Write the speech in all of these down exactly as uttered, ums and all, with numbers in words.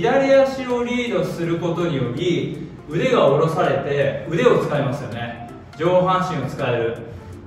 左足をリードすることにより腕が下ろされて、腕を使いますよね。上半身を使える、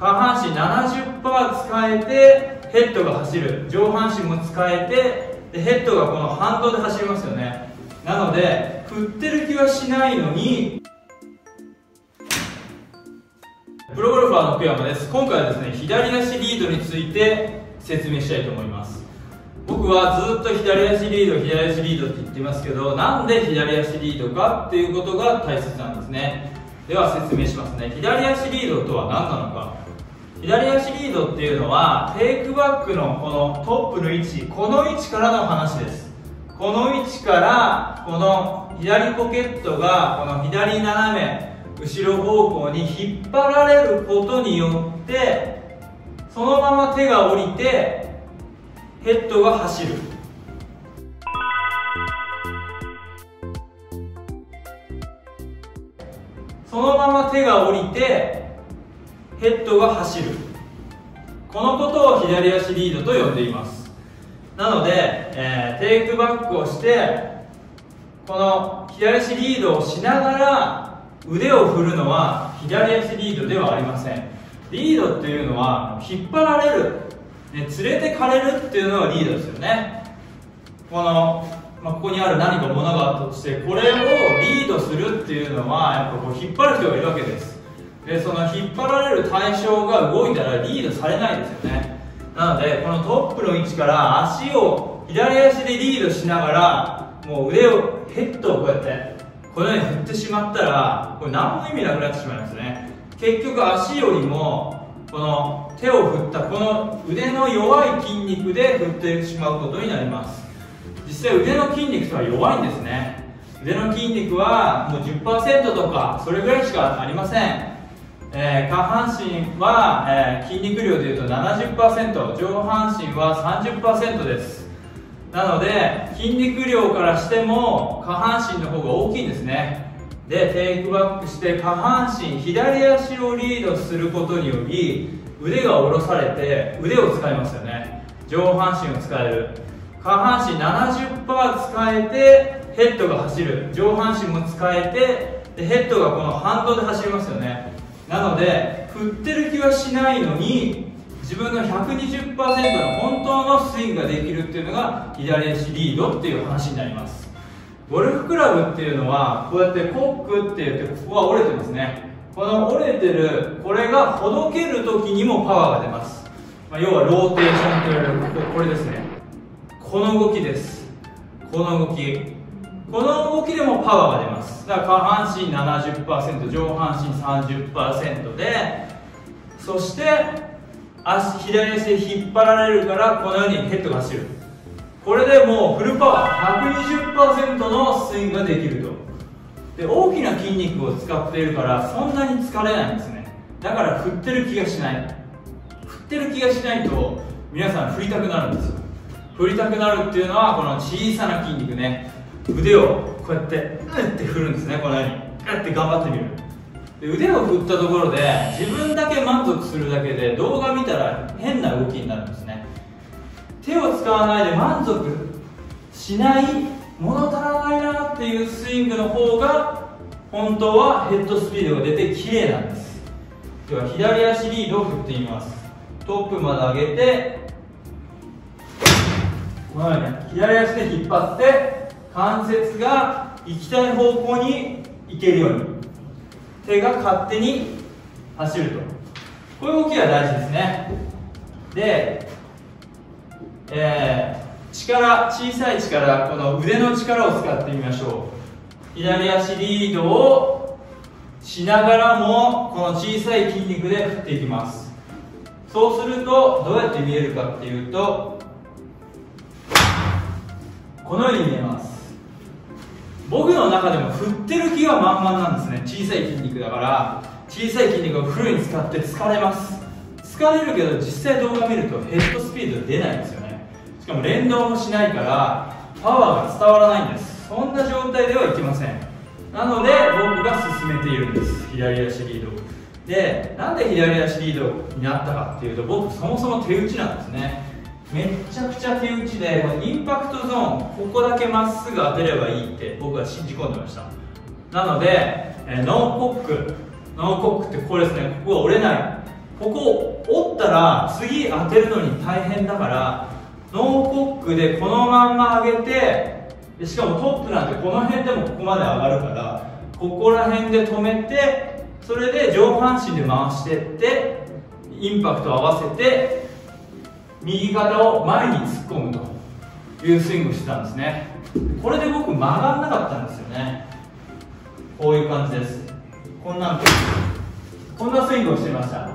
下半身 ななじゅっパーセント 使えてヘッドが走る、上半身も使えて、でヘッドがこの反動で走りますよね。なので振ってる気はしないのに。プロゴルファーの福山です。今回はですね、左足リードについて説明したいと思います。僕はずっと左足リード左足リードって言ってますけど、なんで左足リードかっていうことが大切なんですね。では説明しますね。左足リードとは何なのか。左足リードっていうのはテイクバックのこのトップの位置、この位置からの話です。この位置からこの左ポケットがこの左斜め後ろ方向に引っ張られることによって、そのまま手が下りてヘッドが走る。そのまま手が下りてヘッドが走る、このことを左足リードと呼んでいます。なので、えー、テイクバックをしてこの左足リードをしながら腕を振るのは左足リードではありません。リードっていうのは引っ張られる、ね、連れてかれるっていうのがリードですよね。この、まあ、ここにある何かものがあったとして、これをリードするっていうのはやっぱこう引っ張る人がいるわけです。でその引っ張られる対象が動いたらリードされないですよね。なのでこのトップの位置から足を左足でリードしながら、もう腕をヘッドをこうやってこのように振ってしまったら、これ何も意味なくなってしまいますね。結局足よりもこの手を振ったこの腕の弱い筋肉で振ってしまうことになります。実際腕の筋肉とは弱いんですね。腕の筋肉はもう じゅっパーセント とかそれぐらいしかありません。えー、下半身は、えー、筋肉量でいうと ななじゅっパーセント、 上半身は さんじゅっパーセント です。なので筋肉量からしても下半身の方が大きいんですね。でテイクバックして下半身左足をリードすることにより腕が下ろされて、腕を使いますよね。上半身を使える、下半身 ななじゅっパーセント 使えてヘッドが走る、上半身も使えて、でヘッドがこの反動で走りますよね。なので振ってる気はしないのに自分の ひゃくにじゅっパーセント の本当のスイングができるっていうのが左足リードっていう話になります。ゴルフクラブっていうのはこうやってコックって言って、ここは折れてますね。この折れてるこれがほどける時にもパワーが出ます、まあ、要はローテーションといわれるこれですね。この動きです。この動きこの動きでもパワーが出ます。だから下半身 ななじゅっパーセント、 上半身 さんじゅっパーセント で、そして足左足で引っ張られるからこのようにヘッドが走る。これでもうフルパワー ひゃくにじゅっパーセント のスイングができると。で大きな筋肉を使っているからそんなに疲れないんですね。だから振ってる気がしない、振ってる気がしないと皆さん振りたくなるんですよ。振りたくなるっていうのはこの小さな筋肉ね、腕をこうやってうんって振るんですね。このようにうんって頑張ってみる。で腕を振ったところで自分だけ満足するだけで動画見たら変な動きになるんですね。手を使わないで満足しない、物足らないなっていうスイングの方が本当はヘッドスピードが出て綺麗なんです。では左足リードを振ってみます。トップまで上げてこのように左足で引っ張って関節が行きたい方向に行けるように手が勝手に走ると、こういう動きが大事ですね。で、えー、力小さい力、この腕の力を使ってみましょう。左足リードをしながらもこの小さい筋肉で振っていきます。そうするとどうやって見えるかっていうと、このように見えます。僕の中でも振ってる気が満々なんですね。小さい筋肉だから小さい筋肉をフルに使って疲れます。疲れるけど実際動画見るとヘッドスピード出ないんですよね。しかも連動もしないからパワーが伝わらないんです。そんな状態ではいけません。なので僕が進めているんです、左足リードで。なんで左足リードになったかっていうと、僕そもそも手打ちなんですね。めちゃくちゃ手打ちで、インパクトゾーンここだけまっすぐ当てればいいって僕は信じ込んでました。なのでノーコック、ノーコックってここですね。ここは折れない、ここを折ったら次当てるのに大変だから、ノーコックでこのまんま上げて、しかもトップなんてこの辺でもここまで上がるから、ここら辺で止めて、それで上半身で回していってインパクトを合わせて右肩を前に突っ込むというスイングをしてたんですね。これで僕曲がらなかったんですよね。こういう感じです。こんなんこんなスイングをしてました。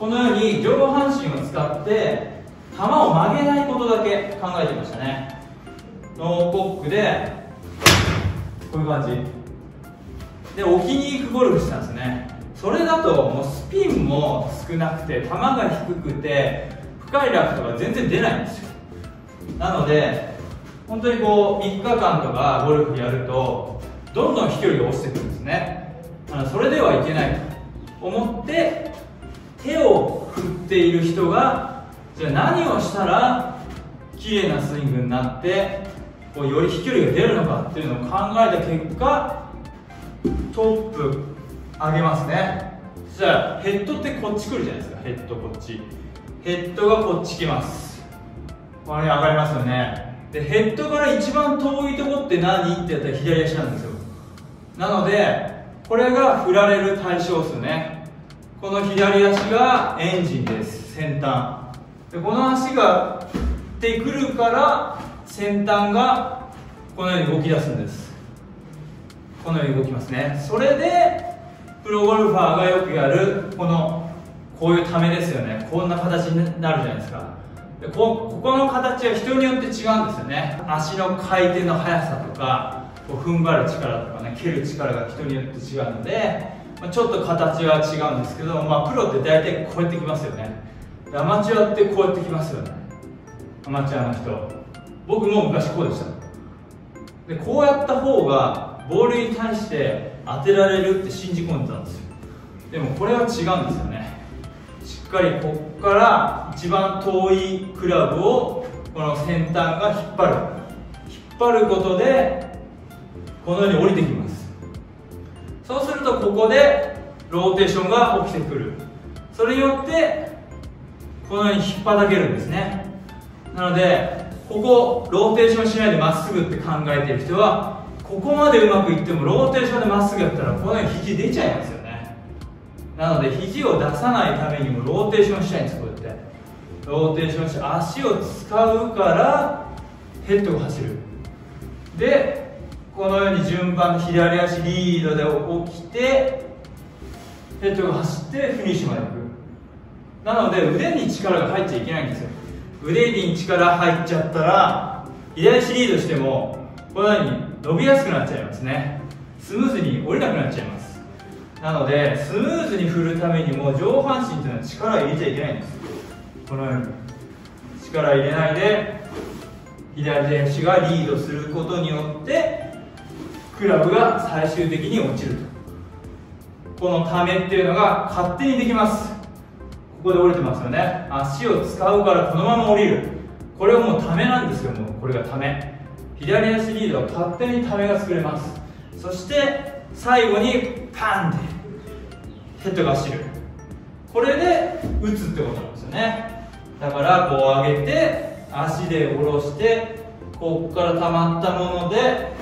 このように上半身を使って球を曲げないことだけ考えてましたね。ノーコックでこういう感じで置きに行くゴルフしたんですね。それだともうスピンも少なくて球が低くて深いラフとか全然出ないんですよ。なので本当にこうみっかかんとかゴルフやるとどんどん飛距離が落ちてくるんですね。あのそれではいけないと思って手を振っている人がじゃあ何をしたら綺麗なスイングになってこうより飛距離が出るのかっていうのを考えた結果、トップ上げますね。そしたらヘッドってこっち来るじゃないですか。ヘッドこっち、ヘッドがこっち来ます。これ上がりますよね。でヘッドから一番遠いとこって何ってやったら左足なんですよ。なのでこれが振られる対象数ね。この左足がエンジンです、先端で、この足が振ってくるから先端がこのように動き出すんです。このように動きますね。それでプロゴルファーがよくやるこのこういうためですよね。こんな形になるじゃないですか。で こ, ここの形は人によって違うんですよね。足の回転の速さとかこう踏ん張る力とかね、蹴る力が人によって違うので、まあ、ちょっと形は違うんですけど、まあ、プロって大体こうやってきますよね。アマチュアってこうやってきますよね。アマチュアの人、僕も昔こうでした。でこうやった方がボールに対して当てられるって信じ込んでたんですよ。でもこれは違うんですよね。しっかりここから一番遠いクラブをこの先端が引っ張る引っ張ることでこのように降りてきます。そうするとここでローテーションが起きてくる。それによってこのように引っ張けるんですね。なのでここローテーションしないでまっすぐって考えてる人はここまでうまくいってもローテーションでまっすぐやったらこのように肘出ちゃいますよね。なので肘を出さないためにもローテーションしたいんです。こうやってローテーションして足を使うからヘッドが走る。でこのように順番左足リードで起きてヘッドが走ってフィニッシュまで行く。なので腕に力が入っちゃいけないんですよ。腕に力入っちゃったら左足リードしてもこのように伸びやすくなっちゃいますね。スムーズに降りなくなっちゃいます。なのでスムーズに振るためにも上半身というのは力を入れちゃいけないんです。このように力入れないで左足がリードすることによってクラブが最終的に落ちると。このためっていうのが勝手にできます。ここで降りてますよね。足を使うからこのまま降りる。これはもうためなんですよ。もうこれがため。左足リードは勝手にためが作れます。そして最後にパンってヘッドが走る。これで打つってことなんですよね。だからこう上げて足で下ろしてここから溜まったもので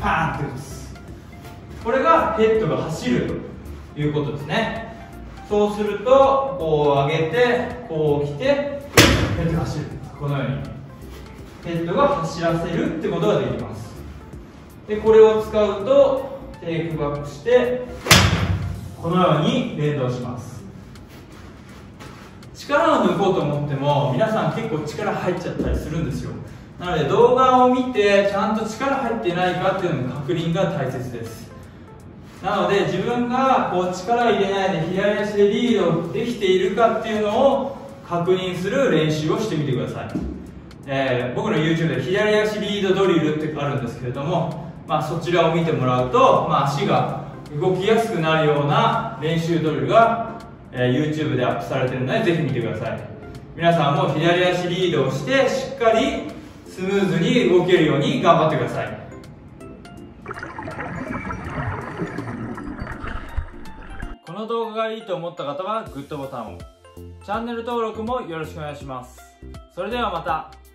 パンって打つ。これがヘッドが走るということですね。そうするとこう上げてこう来てヘッドが走る。このようにヘッドが走らせるってことができます。でこれを使うとテイクバックしてこのように連動します。力を抜こうと思っても皆さん結構力入っちゃったりするんですよ。なので動画を見てちゃんと力入ってないかっていうのの確認が大切です。なので自分がこう力入れないで左足でリードできているかっていうのを確認する練習をしてみてください。えー、僕の YouTube で左足リードドリルってあるんですけれども、まあ、そちらを見てもらうと、まあ、足が動きやすくなるような練習ドリルが、えー、YouTube でアップされているのでぜひ見てください。皆さんも左足リードをしてしっかりスムーズに動けるように頑張ってください。この動画がいいと思った方はグッドボタンを、チャンネル登録もよろしくお願いします。それではまた。